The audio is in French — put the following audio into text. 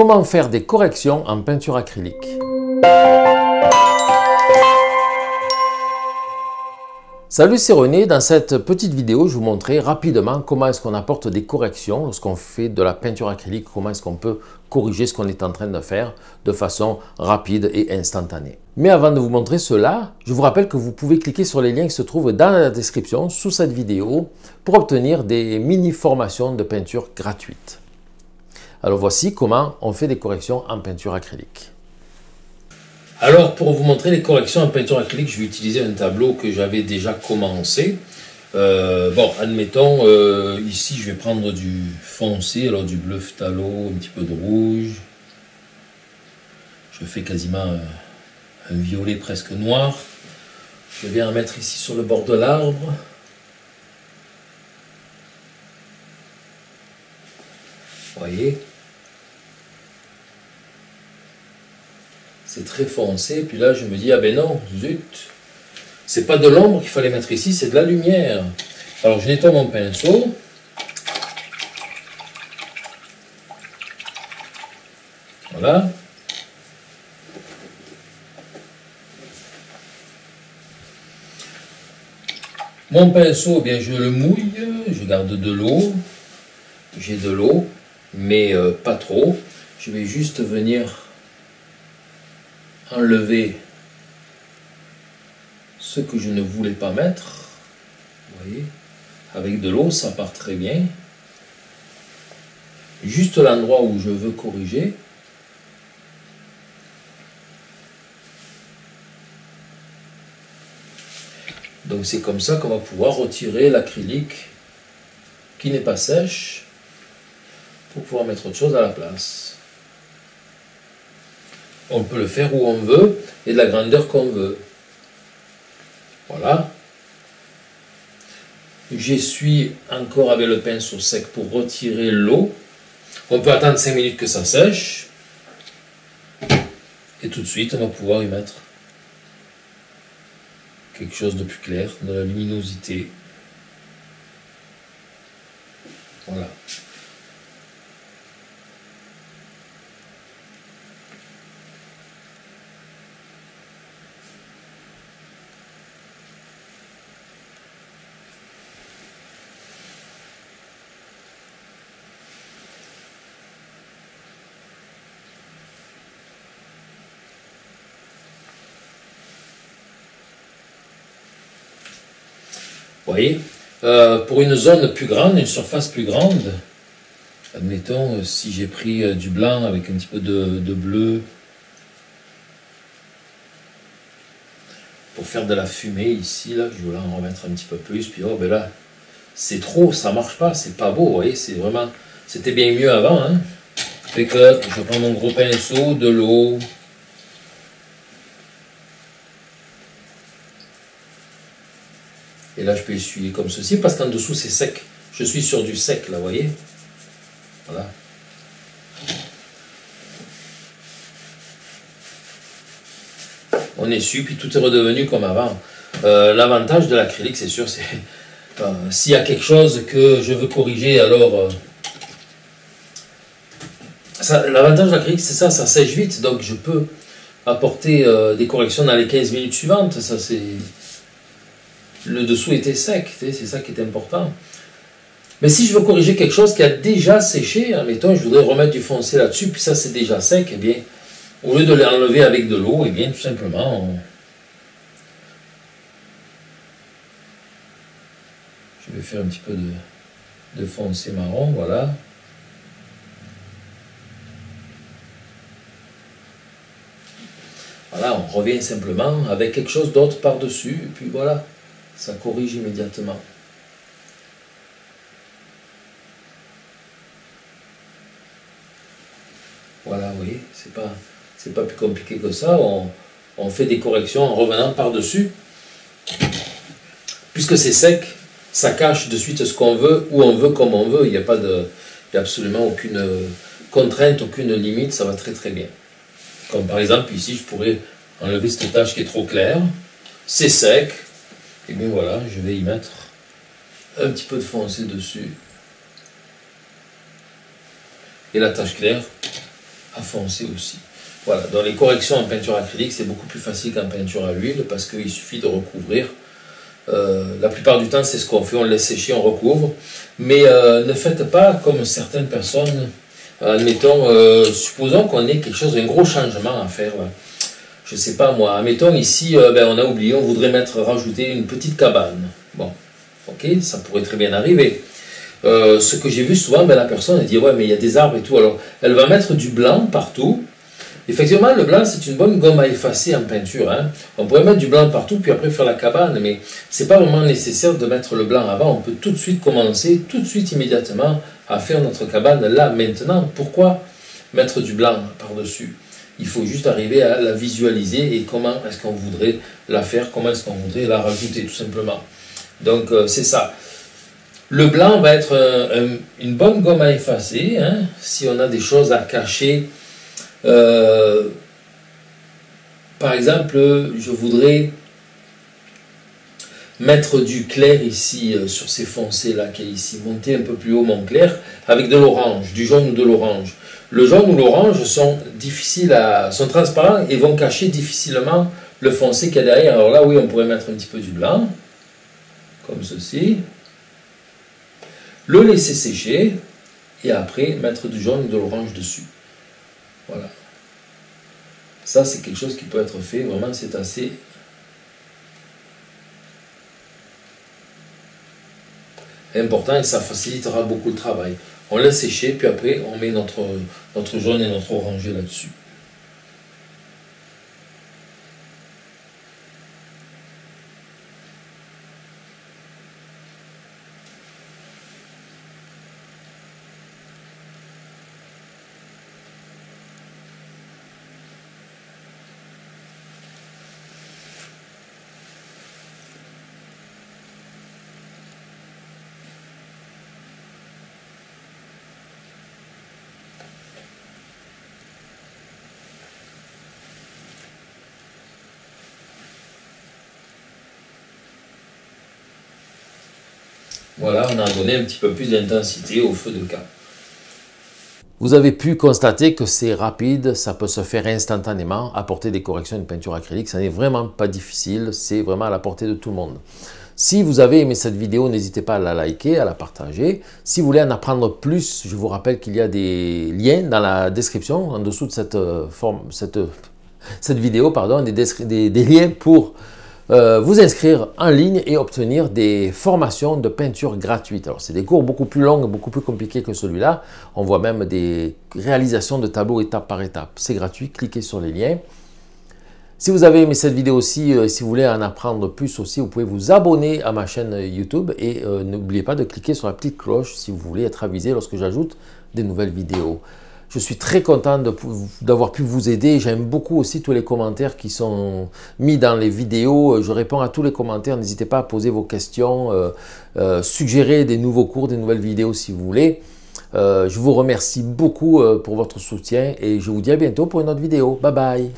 Comment faire des corrections en peinture acrylique? Salut, c'est René. Dans cette petite vidéo, je vous montrerai rapidement comment est-ce qu'on apporte des corrections lorsqu'on fait de la peinture acrylique, comment est-ce qu'on peut corriger ce qu'on est en train de faire de façon rapide et instantanée. Mais avant de vous montrer cela, je vous rappelle que vous pouvez cliquer sur les liens qui se trouvent dans la description sous cette vidéo pour obtenir des mini-formations de peinture gratuites. Alors voici comment on fait des corrections en peinture acrylique. Alors, pour vous montrer les corrections en peinture acrylique, je vais utiliser un tableau que j'avais déjà commencé. Admettons, ici, je vais prendre du foncé, alors du bleu phtalo, un petit peu de rouge. Je fais quasiment un violet presque noir. Je viens en mettre ici sur le bord de l'arbre. Vous voyez ? C'est très foncé, puis là je me dis, ah ben non, zut, c'est pas de l'ombre qu'il fallait mettre ici, c'est de la lumière. Alors je nettoie mon pinceau. Voilà. Mon pinceau, eh bien je le mouille, je garde de l'eau, j'ai de l'eau, mais pas trop. Je vais juste venir enlever ce que je ne voulais pas mettre. Vous voyez, avec de l'eau, ça part très bien. Juste l'endroit où je veux corriger. Donc c'est comme ça qu'on va pouvoir retirer l'acrylique qui n'est pas sèche pour pouvoir mettre autre chose à la place. On peut le faire où on veut et de la grandeur qu'on veut. Voilà. J'essuie encore avec le pinceau sec pour retirer l'eau. On peut attendre 5 minutes que ça sèche. Et tout de suite, on va pouvoir y mettre quelque chose de plus clair, de la luminosité. Voilà. Vous voyez, pour une zone plus grande, une surface plus grande, admettons, si j'ai pris du blanc avec un petit peu de bleu, pour faire de la fumée ici, là, je vais en remettre un petit peu plus, puis oh, ben là, c'est trop, ça marche pas, c'est pas beau, vous voyez, c'est vraiment, c'était bien mieux avant, hein. Fait que je prends mon gros pinceau, de l'eau, et là, je peux essuyer comme ceci, parce qu'en dessous, c'est sec. Je suis sur du sec, là, vous voyez? Voilà. On essuie, puis tout est redevenu comme avant. L'avantage de l'acrylique, c'est sûr, c'est... s'il y a quelque chose que je veux corriger, alors... L'avantage de l'acrylique, c'est ça sèche vite. Donc, je peux apporter des corrections dans les 15 minutes suivantes. Ça, c'est... Le dessous était sec, c'est ça qui est important. Mais si je veux corriger quelque chose qui a déjà séché, admettons, je voudrais remettre du foncé là-dessus, puis ça c'est déjà sec, eh bien, au lieu de l'enlever avec de l'eau, eh bien, tout simplement, je vais faire un petit peu de foncé marron, voilà. Voilà, on revient simplement avec quelque chose d'autre par-dessus, et puis voilà. Ça corrige immédiatement. Voilà, vous voyez, c'est pas plus compliqué que ça. On fait des corrections en revenant par-dessus. Puisque c'est sec, ça cache de suite ce qu'on veut, où on veut, comme on veut. Il n'y a pas de, il y a absolument aucune contrainte, aucune limite. Ça va très très bien. Comme par exemple, ici, je pourrais enlever cette tache qui est trop claire. C'est sec. Et bien voilà, je vais y mettre un petit peu de foncé dessus. Et la tache claire, à foncer aussi. Voilà, donc les corrections en peinture acrylique, c'est beaucoup plus facile qu'en peinture à l'huile, parce qu'il suffit de recouvrir. La plupart du temps, c'est ce qu'on fait, on laisse sécher, on recouvre. Mais ne faites pas comme certaines personnes, admettons, supposons qu'on ait quelque chose, un gros changement à faire. Là. Je ne sais pas moi, admettons ici, on a oublié, on voudrait rajouter une petite cabane. Bon, ok, ça pourrait très bien arriver. Ce que j'ai vu souvent, la personne elle dit, ouais, mais il y a des arbres et tout. Alors, elle va mettre du blanc partout. Effectivement, le blanc, c'est une bonne gomme à effacer en peinture. Hein. On pourrait mettre du blanc partout, puis après faire la cabane, mais c'est pas vraiment nécessaire de mettre le blanc avant. On peut tout de suite commencer, tout de suite, immédiatement, à faire notre cabane là, maintenant. Pourquoi mettre du blanc par-dessus? Il faut juste arriver à la visualiser et comment est-ce qu'on voudrait la faire, comment est-ce qu'on voudrait la rajouter, tout simplement. Donc, c'est ça. Le blanc va être une bonne gomme à effacer, hein, si on a des choses à cacher. Par exemple, je voudrais mettre du clair ici, sur ces foncés là qui est ici, monter un peu plus haut mon clair avec de l'orange, du jaune ou de l'orange. Le jaune ou l'orange sont difficiles sont transparents et vont cacher difficilement le foncé qu'il y a derrière. Alors là, oui, on pourrait mettre un petit peu du blanc, comme ceci, le laisser sécher et après mettre du jaune ou de l'orange dessus. Voilà. Ça, c'est quelque chose qui peut être fait. Vraiment, c'est assez... important et ça facilitera beaucoup le travail. On laisse sécher, puis après, on met notre jaune et notre orangé là-dessus. Voilà, on a donné un petit peu plus d'intensité au feu de camp. Vous avez pu constater que c'est rapide, ça peut se faire instantanément. Apporter des corrections à une peinture acrylique, ça n'est vraiment pas difficile, c'est vraiment à la portée de tout le monde. Si vous avez aimé cette vidéo, n'hésitez pas à la liker, à la partager. Si vous voulez en apprendre plus, je vous rappelle qu'il y a des liens dans la description, en dessous de cette vidéo, pardon, des liens pour... vous inscrire en ligne et obtenir des formations de peinture gratuites. Alors, c'est des cours beaucoup plus longs, beaucoup plus compliqués que celui-là. On voit même des réalisations de tableaux étape par étape. C'est gratuit, cliquez sur les liens. Si vous avez aimé cette vidéo aussi, si vous voulez en apprendre plus aussi, vous pouvez vous abonner à ma chaîne YouTube et n'oubliez pas de cliquer sur la petite cloche si vous voulez être avisé lorsque j'ajoute des nouvelles vidéos. Je suis très content d'avoir pu vous aider. J'aime beaucoup aussi tous les commentaires qui sont mis dans les vidéos. Je réponds à tous les commentaires. N'hésitez pas à poser vos questions, suggérer des nouveaux cours, des nouvelles vidéos si vous voulez. Je vous remercie beaucoup pour votre soutien et je vous dis à bientôt pour une autre vidéo. Bye bye!